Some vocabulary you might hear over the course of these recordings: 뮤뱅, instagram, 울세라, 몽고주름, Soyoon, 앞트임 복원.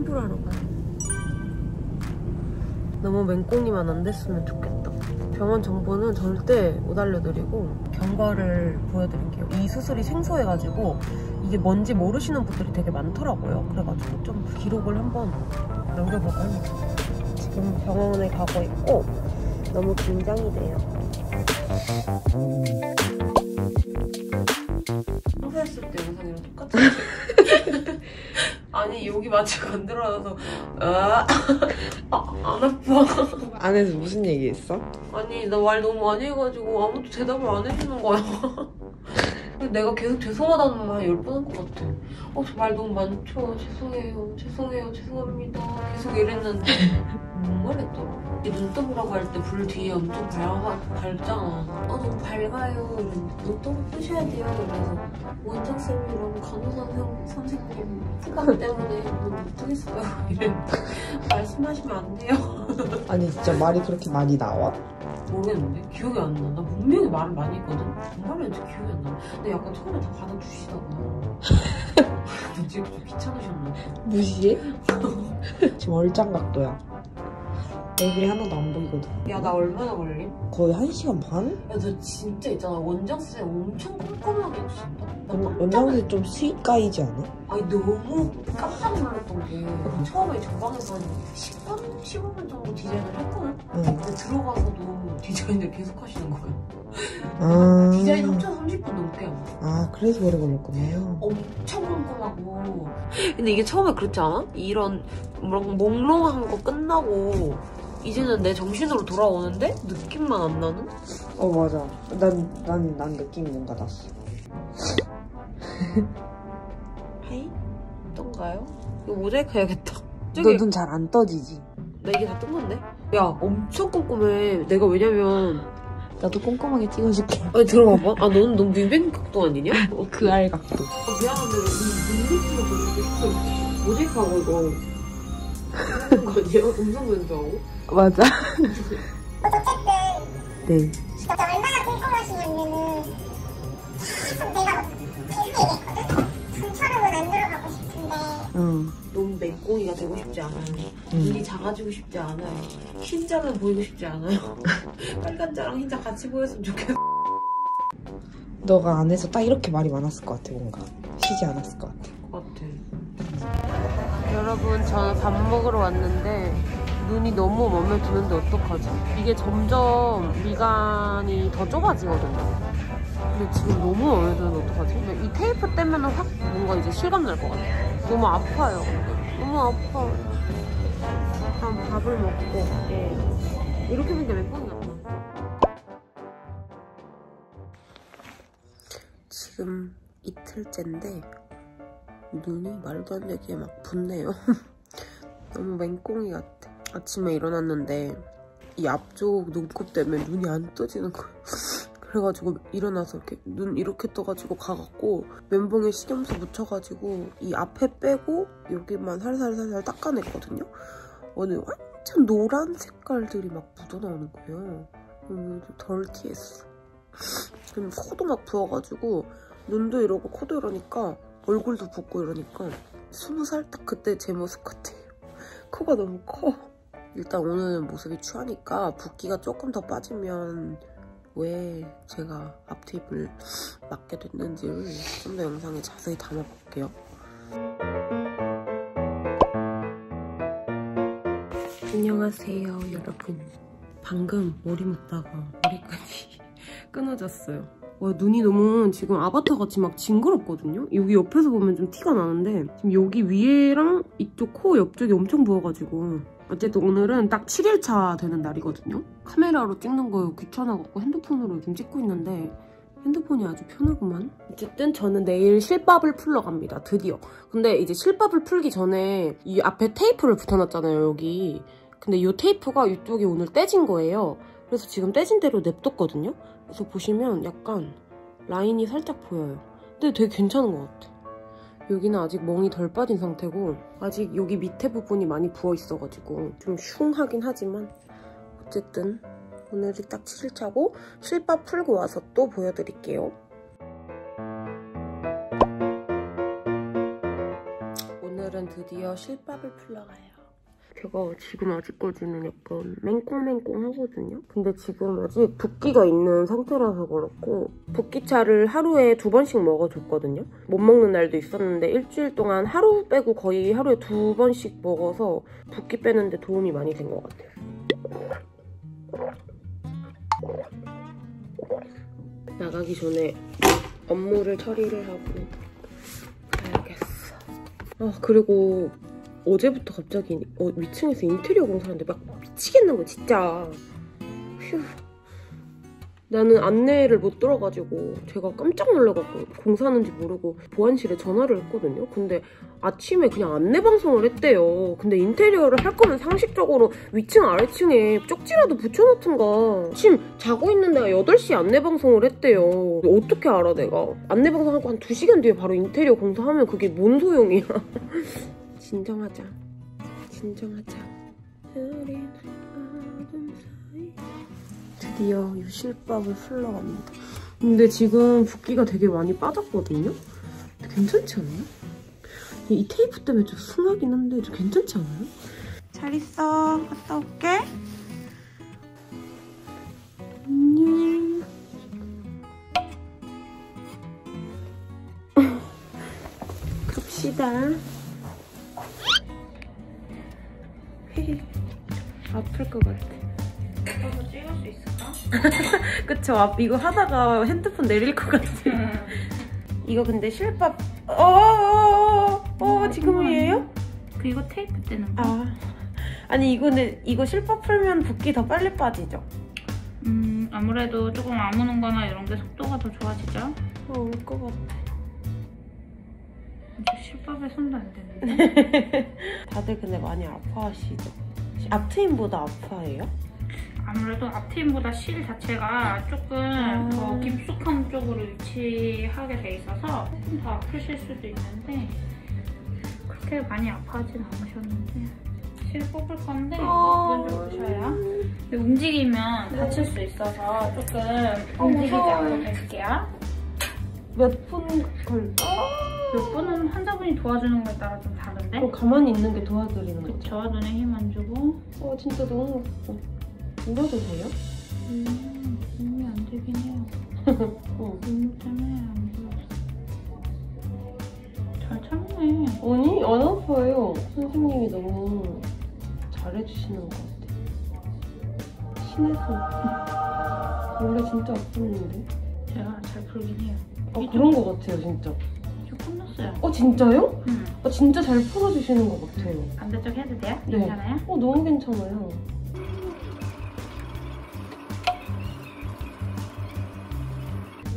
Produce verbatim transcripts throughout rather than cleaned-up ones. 환불하러 가요. 너무 맹꽁이만 안 됐으면 좋겠다. 병원 정보는 절대 못 알려드리고 경과를 보여드릴게요. 이 수술이 생소해가지고 이게 뭔지 모르시는 분들이 되게 많더라고요. 그래가지고 좀 기록을 한번 남겨보고 합니다. 지금 병원에 가고 있고 너무 긴장이 돼요. 평소했을 때 영상이랑 똑같아. 아니 여기 마취가 안 들어와서 아, 아, 안 아파. 안에서 무슨 얘기했어? 아니 나 말 너무 많이 해가지고 아무도 대답을 안 해주는 거야. 내가 계속 죄송하다는 말 열 번 한 것 같아. 어, 저 말 너무 많죠? 죄송해요, 죄송해요, 죄송합니다. 계속 이랬는데 못 말했더라고. 눈떠보라고 할 때 불 뒤에 엄청 밝잖아. 어, 너무 밝아요. 눈떠보 푸셔야 돼요. 그래서 원장쌤이랑 간호사 선생님 부담 때문에 너무 못하겠어요. 이랬는데 말씀하시면 안 돼요. 아니 진짜 말이 그렇게 많이 나와? 모르겠는데? 기억이 안 나. 나 분명히 말을 많이 했거든? 정말로 진짜 기억이 안 나. 근데 약간 처음에 다 받아주시다고. 지금 좀 귀찮으셨나? 무시해? 지금 얼짱각도야. 얼굴이 하나도 안 보이거든. 야, 나 얼마나 걸림? 거의 한 시간 반? 야, 저 진짜 있잖아. 원장쌤 엄청 꼼꼼하게 해주신다. 원장쌤 좀 스윗가이지 않아? 아니, 너무 깜짝 놀랐던 게 응. 처음에 저방에서 한 십 분, 십오 분 정도 디자인을 했거든? 응. 근데 들어가서도 디자인을 계속 하시는 거예요. 아 디자인 합쳐 삼십 분 넘게 하고. 아 그래서 오래 걸렸구나. 엄청 꼼꼼하고. 근데 이게 처음에 그렇지 않아? 이런 몽롱한 거 끝나고 이제는 내 정신으로 돌아오는데 느낌만 안 나는? 어 맞아. 난, 난, 난 느낌이 뭔가 났어. 하이? 어떤가요? 이거 모자이크 해야겠다. 너 눈 잘 안 떠지지? 나 이게 다 뜬 건데? 야 엄청 꼼꼼해. 내가 왜냐면 나도 꼼꼼하게 찍어줄게. 아니 들어봐봐. 아 너는 너무 뮤뱅 각도 아니냐? 어, 그 알 각도. 아 미안한데 뮤뱅 각도 모자이크하고 이거 하는 거 아니야? 음성 변조하고? 맞아. 어쨌든 네. 진짜 얼마나 꼼꼼하시냐면은 계속 내가 계속 얘기했거든? 순처럼은 안 들어가고 싶은데 응. 너무 맹꽁이가 되고 싶지 않아요. 음. 일이 작아지고 싶지 않아요. 흰자만 보이고 싶지 않아요. 빨간자랑 흰자 같이 보였으면 좋겠어. 너가 안에서 딱 이렇게 말이 많았을 것 같아. 뭔가 쉬지 않았을 것 같아. 같아. 여러분 저는 밥 먹으러 왔는데 눈이 너무 맘에 드는데 어떡하지? 이게 점점 미간이 더 좁아지거든요. 근데 지금 너무 맘에 드는데 어떡하지? 근데 이 테이프 때문에 확 뭔가 이제 실감 날 것 같아. 너무 아파요. 너무 아파. 그럼 밥을 먹고. 네. 이렇게 된 게 몇 번이 없나? 지금 이틀째인데 눈이 말도 안 되게 막 붓네요. 너무 맹꽁이 같아. 아침에 일어났는데 이 앞쪽 눈곱 때문에 눈이 안 떠지는 거예요. 그래가지고 일어나서 이렇게 눈 이렇게 떠가지고 가갖고 면봉에 식염수 묻혀가지고 이 앞에 빼고 여기만 살살살살 닦아냈거든요. 오늘 완전 노란 색깔들이 막 묻어나오는 거예요. 오늘 좀 덜 티했어. 그럼 코도 막 부어가지고 눈도 이러고 코도 이러니까 얼굴도 붓고 이러니까 스무 살 딱 그때 제 모습 같아요. 코가 너무 커. 일단 오늘 모습이 추하니까 붓기가 조금 더 빠지면 왜 제가 앞트임을 맡게 됐는지를 좀 더 영상에 자세히 담아볼게요. 안녕하세요 여러분. 방금 머리 묶다가 머리끈이 끊어졌어요. 와 눈이 너무 지금 아바타같이 막 징그럽거든요? 여기 옆에서 보면 좀 티가 나는데 지금 여기 위에랑 이쪽 코 옆쪽이 엄청 부어가지고 어쨌든 오늘은 딱 칠 일차 되는 날이거든요. 카메라로 찍는 거 귀찮아갖고 핸드폰으로 요즘 찍고 있는데 핸드폰이 아주 편하구만. 어쨌든 저는 내일 실밥을 풀러 갑니다. 드디어. 근데 이제 실밥을 풀기 전에 이 앞에 테이프를 붙여놨잖아요. 여기. 근데 이 테이프가 이쪽이 오늘 떼진 거예요. 그래서 지금 떼진 대로 냅뒀거든요. 그래서 보시면 약간 라인이 살짝 보여요. 근데 되게 괜찮은 것 같아. 여기는 아직 멍이 덜 빠진 상태고 아직 여기 밑에 부분이 많이 부어있어가지고 좀 흉하긴 하지만 어쨌든 오늘이 딱 칠 일차고 실밥 풀고 와서 또 보여드릴게요. 오늘은 드디어 실밥을 풀러 가요. 제가 지금 아직까지는 약간 맹꽁맹꽁 하거든요. 근데 지금 아직 붓기가 있는 상태라서 그렇고 붓기차를 하루에 두 번씩 먹어줬거든요. 못 먹는 날도 있었는데 일주일 동안 하루 빼고 거의 하루에 두 번씩 먹어서 붓기 빼는 데 도움이 많이 된 것 같아요. 나가기 전에 업무를 처리를 하고 가야겠어. 아, 그리고 어제부터 갑자기 어, 위층에서 인테리어 공사하는데 막 미치겠는 거야 진짜. 휴. 나는 안내를 못 들어가지고 제가 깜짝 놀라갖고 공사하는지 모르고 보안실에 전화를 했거든요. 근데 아침에 그냥 안내 방송을 했대요. 근데 인테리어를 할 거면 상식적으로 위층 아래층에 쪽지라도 붙여놓든가. 지금 자고 있는 데가 여덟 시에 안내 방송을 했대요. 어떻게 알아 내가. 안내 방송하고 한 두 시간 뒤에 바로 인테리어 공사하면 그게 뭔 소용이야. 진정하자. 진정하자. 드디어 유실밥을 풀러 갑니다. 근데 지금 붓기가 되게 많이 빠졌거든요? 괜찮지 않아요? 이 테이프 때문에 좀 숭하긴 한데 좀 괜찮지 않아요? 잘 있어. 갔다 올게. 안녕. 갑시다. 아플 것 같아. 이거 찍을 수 있을까? 그쵸? 아, 이거 하다가 핸드폰 내릴 것 같아. 이거 근데 실밥. 어어어어어! 어, 지금이에요? 그 이거 테이프 떼는 거. 아. 아니 이거는 이거 실밥 풀면 붓기 더 빨리 빠지죠? 음 아무래도 조금 아무는 거나 이런 게 속도가 더 좋아지죠? 어, 올 것 같아. 실밥에 손도 안 되는데? 다들 근데 많이 아파하시죠? 앞트임보다 아파해요? 아무래도 앞트임보다 실 자체가 조금 아... 더 깊숙한 쪽으로 위치하게 돼 있어서 조금 더 아프실 수도 있는데 그렇게 많이 아파하진 않으셨는데 실 뽑을 건데 어... 먼저 보셔야. 움직이면 다칠 수 있어서 조금 어, 움직이지 않도록 할게요. 몇 분 걸릴까? 몇 분은 환자분이 도와주는 거에 따라 좀 다른데? 어, 가만히 있는 게 도와드리는 거죠? 그쵸, 눈에 힘 안 주고. 어, 진짜 너무 아프고. 울어도 돼요? 음, 눈이 안 되긴 해요. 어. 눈물 때문에 안 보였어. 잘 참네. 아니, 안 아파요. 선생님이 너무 잘해주시는 것 같아. 신에서. 원래 진짜 아프는데? 제가 잘 풀긴 해요. 아, 그런 것 같아요, 진짜. 어 진짜요? 응. 어, 진짜 잘 풀어주시는 것 같아요. 응. 반대쪽 해도 돼요? 네. 괜찮아요? 어 너무 괜찮아요.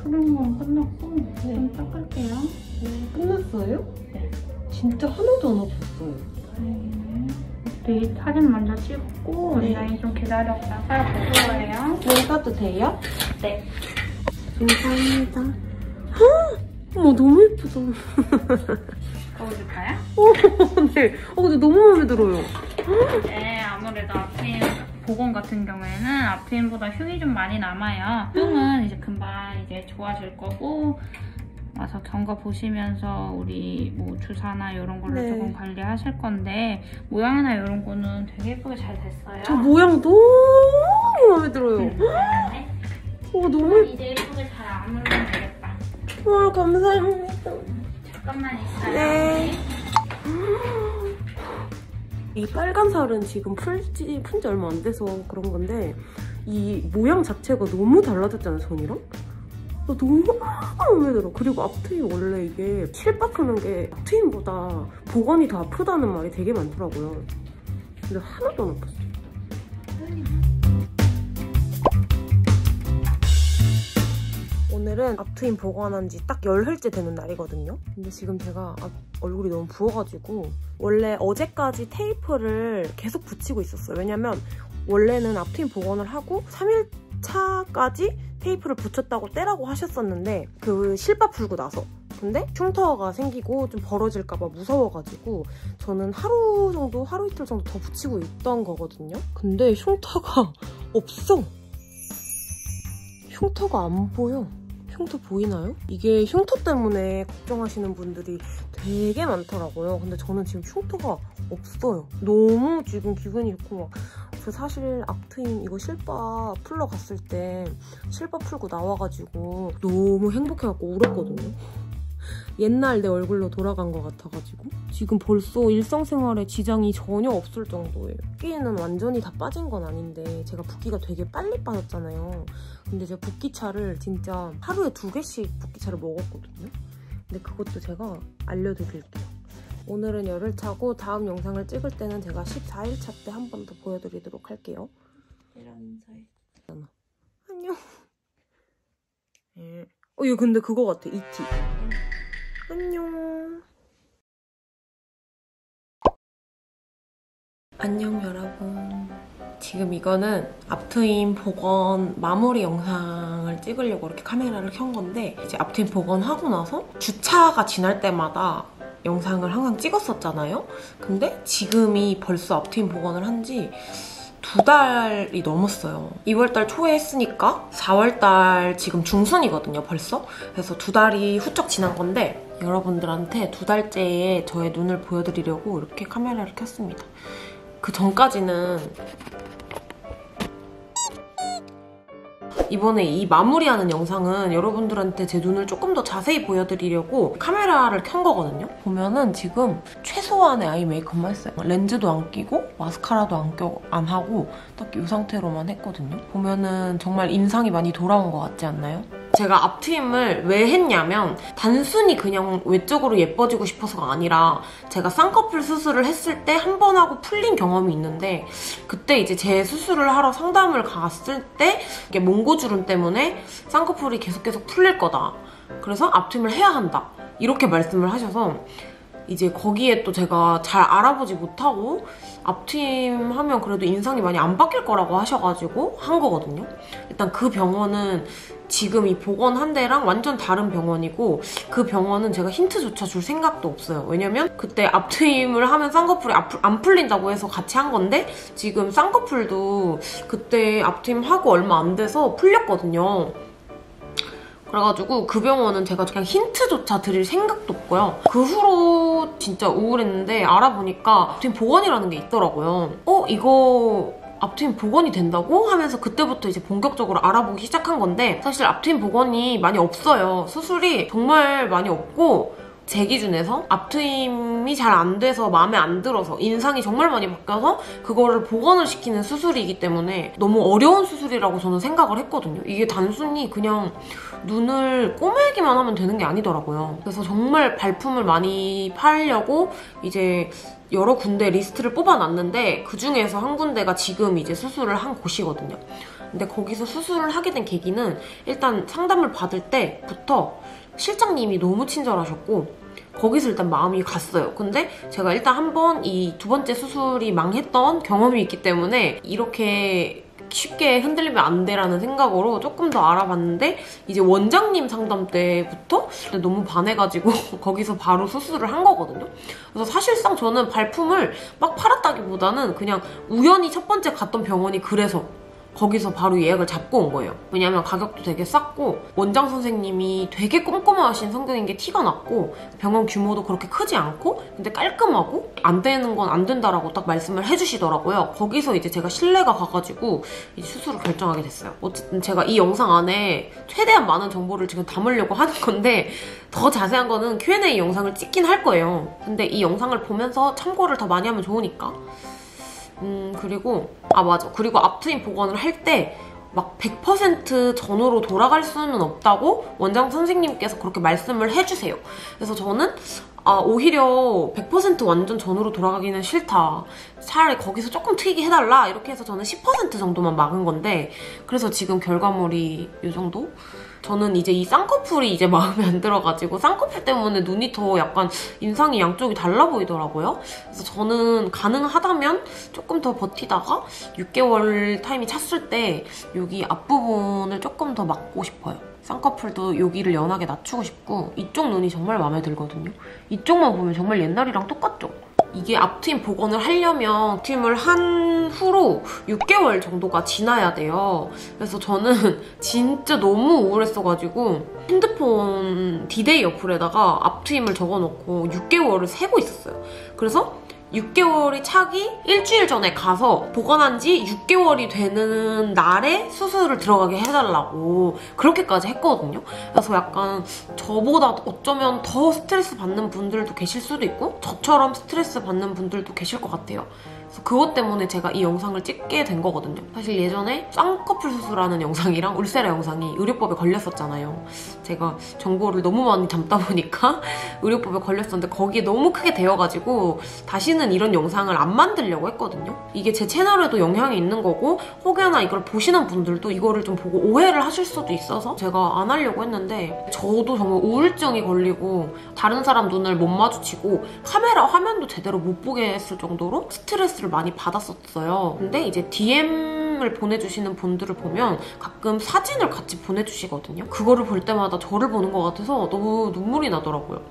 푸른 건 끝났고 네. 좀 닦을게요. 네. 끝났어요? 네. 진짜 하나도 안 아팠어요. 음, 네. 사진 먼저 찍고 네. 온라인 좀 기다렸다가 보실 거예요. 네, 이것도 돼요? 네. 감사합니다. 어머 너무 예쁘다. 거울까요? 어, 네. 어, 근데 너무 마음에 들어요. 네, 아무래도 앞트임 복원 같은 경우에는 앞트임보다 흉이 좀 많이 남아요. 흉은 이제 금방 이제 좋아질 거고 와서 경과 보시면서 우리 뭐 주사나 이런 걸로 네. 조금 관리하실 건데 모양이나 이런 거는 되게 예쁘게 잘 됐어요. 저 모양 너무 마음에 들어요. 네, 네. 어, 너무 이제 예쁘게 잘 아물면 되겠다. 와 감사합니다. 잠깐만 있어요. 네. 이 빨간 살은 지금 풀지 푼 지 얼마 안 돼서 그런 건데 이 모양 자체가 너무 달라졌잖아요 전이랑. 너무 마음에 들어. 그리고 앞트임 원래 이게 실밥 푸는 게 앞트임보다 복원이 더 아프다는 말이 되게 많더라고요. 근데 하나도 안 아팠어. 오늘은 앞트임 복원한 지 딱 열흘째 되는 날이거든요. 근데 지금 제가 얼굴이 너무 부어가지고 원래 어제까지 테이프를 계속 붙이고 있었어요. 왜냐면 원래는 앞트임 복원을 하고 삼 일 차까지 테이프를 붙였다고 떼라고 하셨었는데 그 실밥 풀고 나서 근데 흉터가 생기고 좀 벌어질까봐 무서워가지고 저는 하루 정도, 하루 이틀 정도 더 붙이고 있던 거거든요. 근데 흉터가 없어. 흉터가 안 보여. 흉터 보이나요? 이게 흉터 때문에 걱정하시는 분들이 되게 많더라고요. 근데 저는 지금 흉터가 없어요. 너무 지금 기분이 좋고 막 저 사실 악트임 이거 실밥 풀러 갔을 때 실밥 풀고 나와가지고 너무 행복해갖고 울었거든요. 옛날 내 얼굴로 돌아간 것 같아가지고 지금 벌써 일상생활에 지장이 전혀 없을 정도예요. 붓기는 완전히 다 빠진 건 아닌데 제가 붓기가 되게 빨리 빠졌잖아요. 근데 제가 붓기차를 진짜 하루에 두 개씩 붓기차를 먹었거든요. 근데 그것도 제가 알려드릴게요. 오늘은 열흘 차고 다음 영상을 찍을 때는 제가 십사 일 차 때 한 번 더 보여드리도록 할게요. 얘랑 인사해. 안녕. 예. 어, 얘 근데 그거 같아, 이티. 안녕. 안녕 여러분. 지금 이거는 앞트임 복원 마무리 영상을 찍으려고 이렇게 카메라를 켠 건데 이제 앞트임 복원하고 나서 주차가 지날 때마다 영상을 항상 찍었었잖아요? 근데 지금이 벌써 앞트임 복원을 한 지 두 달이 넘었어요. 이월 달 초에 했으니까 사월 달 지금 중순이거든요, 벌써? 그래서 두 달이 후쩍 지난 건데 여러분들한테 두 달째의 저의 눈을 보여드리려고 이렇게 카메라를 켰습니다. 그 전까지는 이번에 이 마무리하는 영상은 여러분들한테 제 눈을 조금 더 자세히 보여드리려고 카메라를 켠 거거든요. 보면은 지금 최소한의 아이 메이크업만 했어요. 렌즈도 안 끼고 마스카라도 안 껴, 안 하고 딱 이 상태로만 했거든요. 보면은 정말 인상이 많이 돌아온 것 같지 않나요? 제가 앞트임을 왜 했냐면 단순히 그냥 외적으로 예뻐지고 싶어서가 아니라 제가 쌍꺼풀 수술을 했을 때 한 번 하고 풀린 경험이 있는데 그때 이제 제 수술을 하러 상담을 갔을 때 이게 몽고주름 때문에 쌍꺼풀이 계속 계속 풀릴 거다. 그래서 앞트임을 해야 한다. 이렇게 말씀을 하셔서 이제 거기에 또 제가 잘 알아보지 못하고 앞트임 하면 그래도 인상이 많이 안 바뀔 거라고 하셔가지고 한 거거든요. 일단 그 병원은 지금 이 복원한 데랑 완전 다른 병원이고 그 병원은 제가 힌트조차 줄 생각도 없어요. 왜냐면 그때 앞트임을 하면 쌍꺼풀이 안 풀린다고 해서 같이 한 건데 지금 쌍꺼풀도 그때 앞트임하고 얼마 안 돼서 풀렸거든요. 그래가지고 그 병원은 제가 그냥 힌트조차 드릴 생각도 없고요. 그 후로 진짜 우울했는데 알아보니까 앞트임 복원이라는 게 있더라고요. 어? 이거 앞트임 복원이 된다고? 하면서 그때부터 이제 본격적으로 알아보기 시작한 건데 사실 앞트임 복원이 많이 없어요. 수술이 정말 많이 없고 제 기준에서 앞트임이 잘 안 돼서 마음에 안 들어서 인상이 정말 많이 바뀌어서 그거를 복원을 시키는 수술이기 때문에 너무 어려운 수술이라고 저는 생각을 했거든요. 이게 단순히 그냥 눈을 꼬매기만 하면 되는 게 아니더라고요. 그래서 정말 발품을 많이 팔려고 이제 여러 군데 리스트를 뽑아놨는데 그중에서 한 군데가 지금 이제 수술을 한 곳이거든요. 근데 거기서 수술을 하게 된 계기는 일단 상담을 받을 때부터 실장님이 너무 친절하셨고 거기서 일단 마음이 갔어요. 근데 제가 일단 한번 이 두 번째 수술이 망했던 경험이 있기 때문에 이렇게 쉽게 흔들리면 안 돼라는 생각으로 조금 더 알아봤는데 이제 원장님 상담 때부터 너무 반해가지고 거기서 바로 수술을 한 거거든요. 그래서 사실상 저는 발품을 막 팔았다기보다는 그냥 우연히 첫 번째 갔던 병원이 그래서 거기서 바로 예약을 잡고 온 거예요. 왜냐면 가격도 되게 쌌고 원장 선생님이 되게 꼼꼼하신 성격인 게 티가 났고 병원 규모도 그렇게 크지 않고 근데 깔끔하고 안 되는 건 안 된다라고 딱 말씀을 해주시더라고요. 거기서 이제 제가 신뢰가 가가지고 이제 수술을 결정하게 됐어요. 어쨌든 제가 이 영상 안에 최대한 많은 정보를 지금 담으려고 하는 건데 더 자세한 거는 큐 앤 에이 영상을 찍긴 할 거예요. 근데 이 영상을 보면서 참고를 더 많이 하면 좋으니까. 음 그리고 아 맞아 그리고 앞트임 복원을 할 때 막 백 퍼센트 전후로 돌아갈 수는 없다고 원장 선생님께서 그렇게 말씀을 해주세요. 그래서 저는 아 오히려 백 퍼센트 완전 전후로 돌아가기는 싫다. 차라리 거기서 조금 트이게 해달라 이렇게 해서 저는 십 퍼센트 정도만 막은 건데 그래서 지금 결과물이 이 정도? 저는 이제 이 쌍꺼풀이 이제 마음에 안 들어가지고 쌍꺼풀 때문에 눈이 더 약간 인상이 양쪽이 달라 보이더라고요. 그래서 저는 가능하다면 조금 더 버티다가 육 개월 타임이 찼을 때 여기 앞부분을 조금 더 막고 싶어요. 쌍꺼풀도 여기를 연하게 낮추고 싶고 이쪽 눈이 정말 마음에 들거든요. 이쪽만 보면 정말 옛날이랑 똑같죠? 이게 앞트임 복원을 하려면 앞트임을 한 후로 육 개월 정도가 지나야 돼요. 그래서 저는 진짜 너무 우울했어가지고 핸드폰 디데이 어플에다가 앞트임을 적어놓고 육 개월을 세고 있었어요. 그래서 육 개월이 차기 일주일 전에 가서 복원한 지 육 개월이 되는 날에 수술을 들어가게 해달라고 그렇게까지 했거든요. 그래서 약간 저보다 어쩌면 더 스트레스 받는 분들도 계실 수도 있고 저처럼 스트레스 받는 분들도 계실 것 같아요. 그래서 그것 때문에 제가 이 영상을 찍게 된 거거든요. 사실 예전에 쌍꺼풀 수술하는 영상이랑 울세라 영상이 의료법에 걸렸었잖아요. 제가 정보를 너무 많이 담다 보니까 의료법에 걸렸었는데 거기에 너무 크게 되어가지고 다시는 이런 영상을 안 만들려고 했거든요. 이게 제 채널에도 영향이 있는 거고 혹여나 이걸 보시는 분들도 이거를 좀 보고 오해를 하실 수도 있어서 제가 안 하려고 했는데 저도 정말 우울증이 걸리고 다른 사람 눈을 못 마주치고 카메라 화면도 제대로 못 보게 했을 정도로 스트레스 많이 받았었어요. 근데 이제 디엠을 보내주시는 분들을 보면 가끔 사진을 같이 보내주시거든요. 그거를 볼 때마다 저를 보는 것 같아서 너무 눈물이 나더라고요.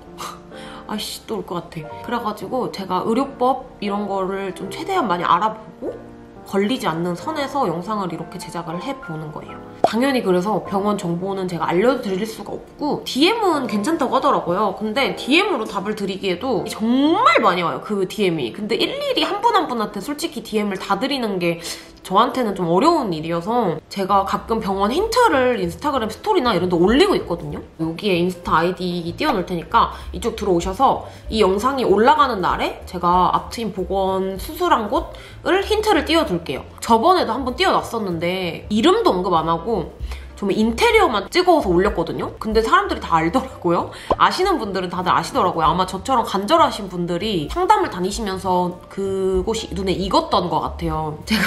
아이씨 또 올 것 같아. 그래가지고 제가 의료법 이런 거를 좀 최대한 많이 알아보고 걸리지 않는 선에서 영상을 이렇게 제작을 해보는 거예요. 당연히 그래서 병원 정보는 제가 알려드릴 수가 없고 디엠은 괜찮다고 하더라고요. 근데 디엠으로 답을 드리기에도 정말 많이 와요, 그 디엠이. 근데 일일이 한 분 한 분한테 솔직히 디엠을 다 드리는 게 저한테는 좀 어려운 일이어서 제가 가끔 병원 힌트를 인스타그램 스토리나 이런 데 올리고 있거든요. 여기에 인스타 아이디 띄워놓을 테니까 이쪽 들어오셔서 이 영상이 올라가는 날에 제가 앞트임 복원 수술한 곳을 힌트를 띄워둘게요. 저번에도 한번 띄워놨었는데 이름도 언급 안 하고 좀 인테리어만 찍어서 올렸거든요. 근데 사람들이 다 알더라고요. 아시는 분들은 다들 아시더라고요. 아마 저처럼 간절하신 분들이 상담을 다니시면서 그곳이 눈에 익었던 것 같아요. 제가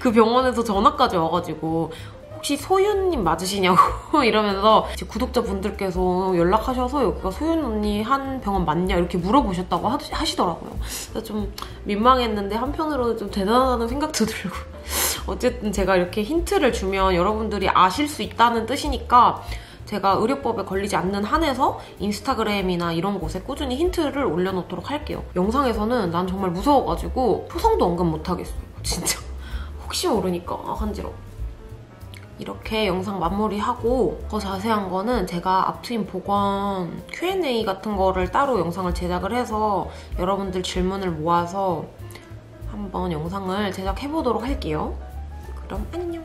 그 병원에서 전화까지 와가지고 혹시 소윤님 맞으시냐고 이러면서 제 구독자분들께서 연락하셔서 여기가 소윤 언니 한 병원 맞냐 이렇게 물어보셨다고 하시더라고요. 그래서 좀 민망했는데 한편으로는 좀 대단하다는 생각도 들고 어쨌든 제가 이렇게 힌트를 주면 여러분들이 아실 수 있다는 뜻이니까 제가 의료법에 걸리지 않는 한에서 인스타그램이나 이런 곳에 꾸준히 힌트를 올려놓도록 할게요. 영상에서는 난 정말 무서워가지고 초성도 언급 못하겠어요. 진짜 혹시 모르니까 아 간지러워. 이렇게 영상 마무리하고 더 자세한 거는 제가 앞트임 복원 큐 앤 에이 같은 거를 따로 영상을 제작을 해서 여러분들 질문을 모아서 한번 영상을 제작해보도록 할게요. 그럼 안녕.